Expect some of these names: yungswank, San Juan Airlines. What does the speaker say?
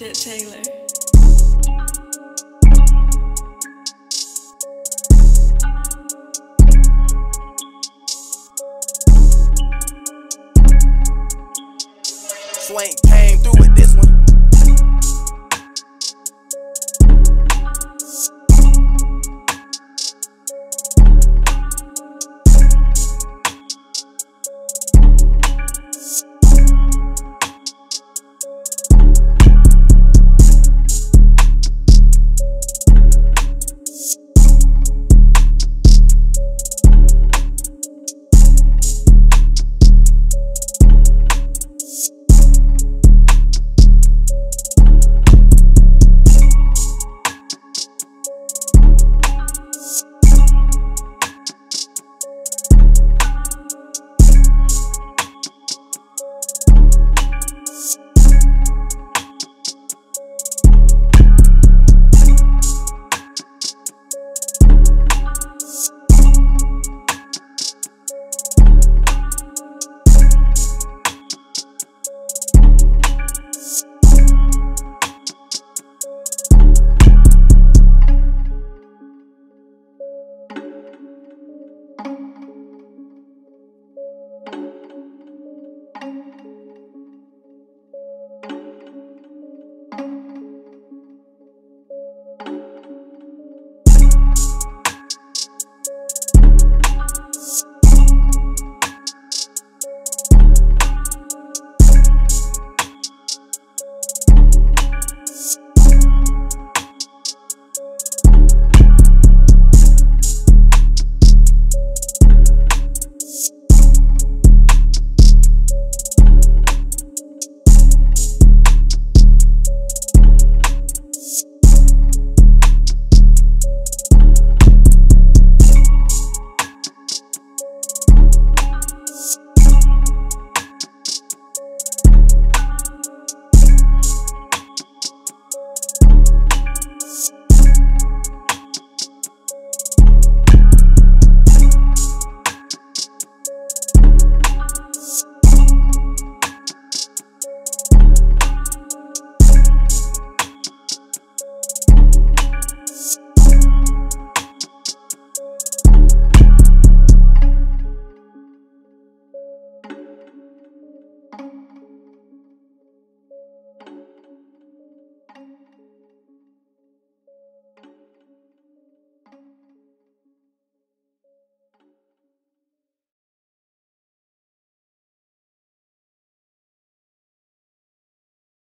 Jet Taylor. Swank came through with this one.